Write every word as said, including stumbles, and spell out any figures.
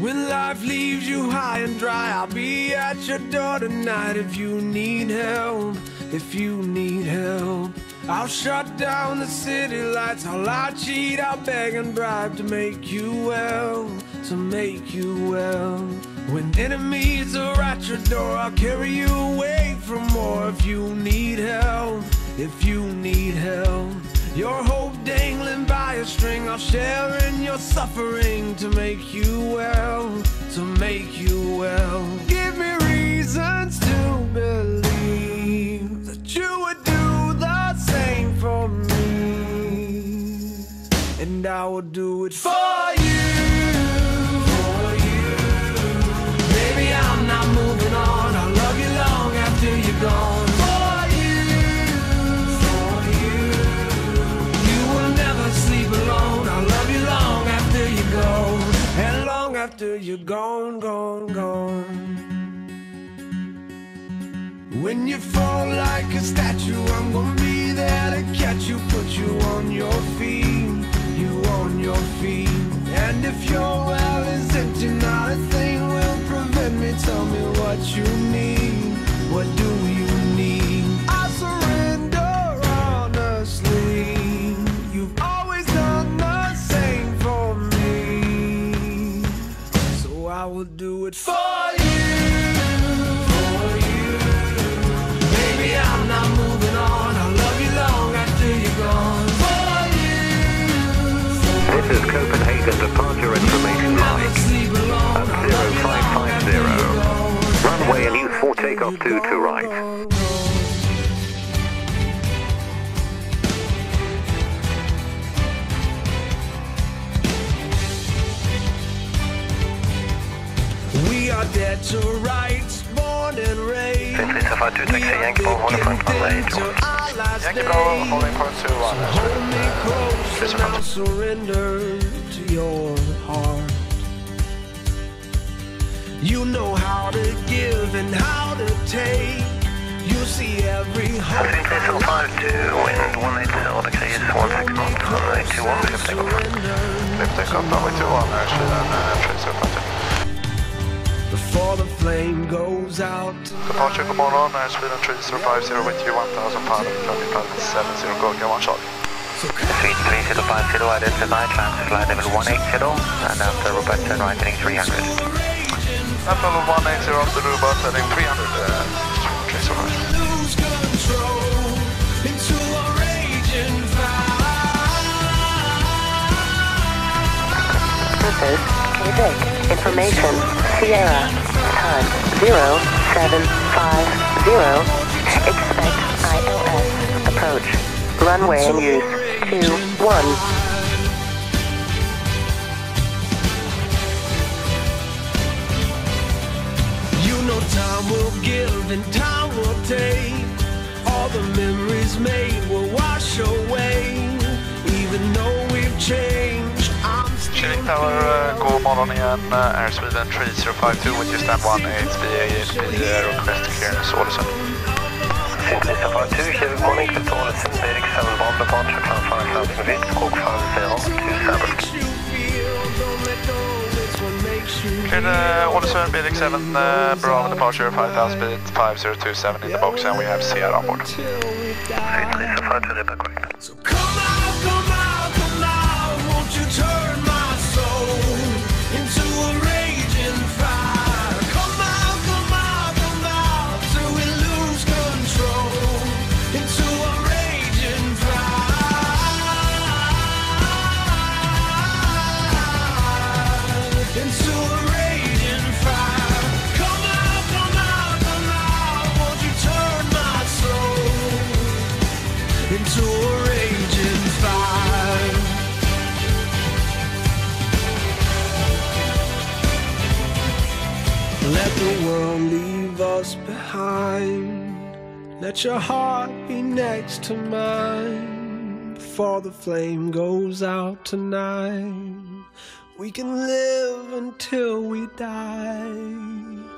When life leaves you high and dry, I'll be at your door tonight. If you need help, if you need help, I'll shut down the city lights. I'll lie, cheat, I'll beg and bribe to make you well, to make you well. When enemies are at your door, I'll carry you away from more. If you need help, if you need help, your hope dangling by a string, I'll share in your suffering to make you well, to make you well. Give me reasons to believe that you would do the same for me, and I will do it for you, for you. Baby, I'm not moving on, I'll love you long after you're gone. After you're gone, gone, gone. When you fall like a statue, I'm gonna be there to catch you, put you on your feet, you on your feet. And if your well is empty, not a thing will prevent me. Tell me what you need, what do you need? I surrender honestly. You've always done the same for me, so I will do it for you, for you. Baby, I'm not moving on, I'll love you long after you're gone. For you, for this is Copenhagen departure information line at zero five five zero. Runway and use for takeoff two to right. Dead to rights, born and raised. We are beginning to our last day. So hold me close and I'll surrender to your heart. You know how to give and how to take. You see every heart. Before the flame goes out. Departure, good morning, Air Sweden three zero five zero with you one thousand five hundred seventy, go again, one shot. Sweden three zero five zero, identify, transfer flight level one eight zero, and after Robert, turn right heading three hundred. After level one eight zero, after Robert, heading three hundred, uh, three zero five. Lose control into a raging fire. This is information. Sierra, time zero seven five zero, expect I L S, approach, runway in use, two one. You know time will give and time will take, all the memories made will wash away, even though we've changed. Killing Tower, uh, god morgon igen, uh, Air Sweden three zero five two with you stand one eight B A H P, uh, request clearance Ålesund. Sweden three zero five two, Kjell morning, Kjell Ålesund, Erik Sandbom, departure plan five thousand feet, Coke five zero two seven. Cleared uh, Ålesund, Erik seven, uh, Bravo departure five thousand feet, five zero two seven in the box, and we have Sierra on board. Sweden three zero five two, they're back right. The world leave us behind, let your heart be next to mine. Before the flame goes out tonight, we can live until we die.